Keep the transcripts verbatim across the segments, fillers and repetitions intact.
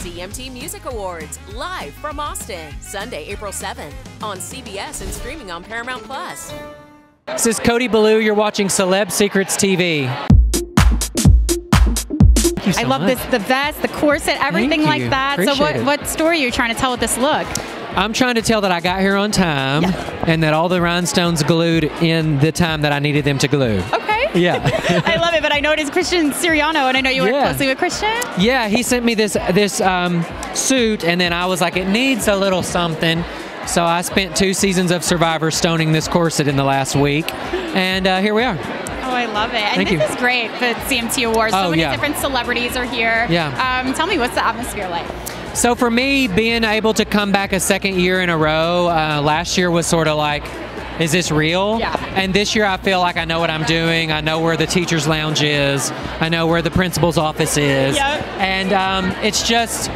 C M T Music Awards, live from Austin, Sunday, April seventh, on C B S and streaming on Paramount plus. This is Cody Belew. You're watching Celeb Secrets T V. Thank you so I love much. This, the vest, the corset, everything like that. Appreciate so what, what story are you trying to tell with this look? I'm trying to tell that I got here on time, yeah, and that all the rhinestones glued in the time that I needed them to glue. Okay. Yeah. I love it, but I know it is Christian Siriano, and I know you work yeah. closely with Christian. Yeah, he sent me this this um, suit, and then I was like, it needs a little something. So I spent two seasons of Survivor stoning this corset in the last week, and uh, here we are. Oh, I love it. And Thank this you. Is great, the C M T Awards. So oh, many yeah. different celebrities are here. Yeah. Um, tell me, what's the atmosphere like? So for me, being able to come back a second year in a row, uh, last year was sort of like, is this real? Yeah. And this year I feel like I know what I'm doing. I know where the teacher's lounge is. I know where the principal's office is. Yep. And um, it's just,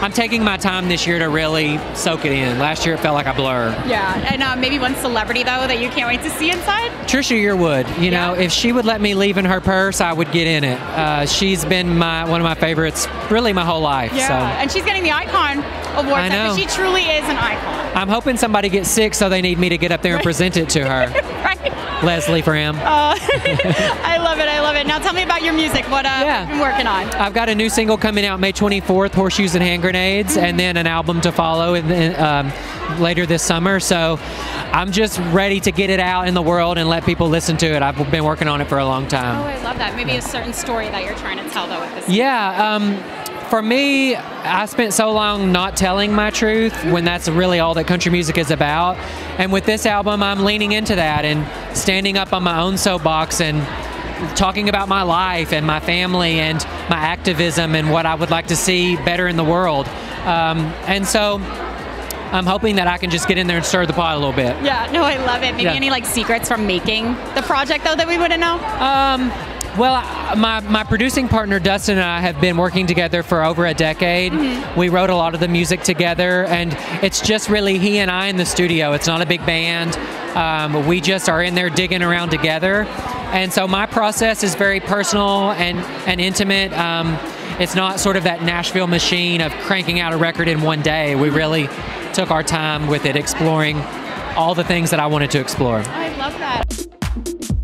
I'm taking my time this year to really soak it in. Last year it felt like a blur. Yeah, and uh, maybe one celebrity though that you can't wait to see inside? Trisha Yearwood. You yeah. know, if she would let me leave in her purse, I would get in it. Uh, she's been my one of my favorites really my whole life. Yeah, so. And she's getting the Icon Award. I know. She truly is an icon. I'm hoping somebody gets sick so they need me to get up there and present it to her. Right. Leslie Fram. Uh, I love it, I love it. Now tell me about your music, what uh, yeah. you've been working on. I've got a new single coming out May twenty-fourth, Horseshoes and Hand Grenades. Grenades, and then an album to follow in, in, um, later this summer. So I'm just ready to get it out in the world and let people listen to it. I've been working on it for a long time. Oh, I love that. Maybe a certain story that you're trying to tell though with this. Yeah. Um, for me, I spent so long not telling my truth when that's really all that country music is about. And with this album, I'm leaning into that and standing up on my own soapbox and talking about my life and my family and my activism and what I would like to see better in the world. Um, and so I'm hoping that I can just get in there and stir the pot a little bit. Yeah, no, I love it. Maybe yeah. any like secrets from making the project though that we wouldn't know? Um, well, my, my producing partner Dustin and I have been working together for over a decade. Mm-hmm. We wrote a lot of the music together, and it's just really he and I in the studio. It's not a big band. Um, we just are in there digging around together. And so my process is very personal and, and intimate. Um, it's not sort of that Nashville machine of cranking out a record in one day. We really took our time with it, exploring all the things that I wanted to explore. I love that.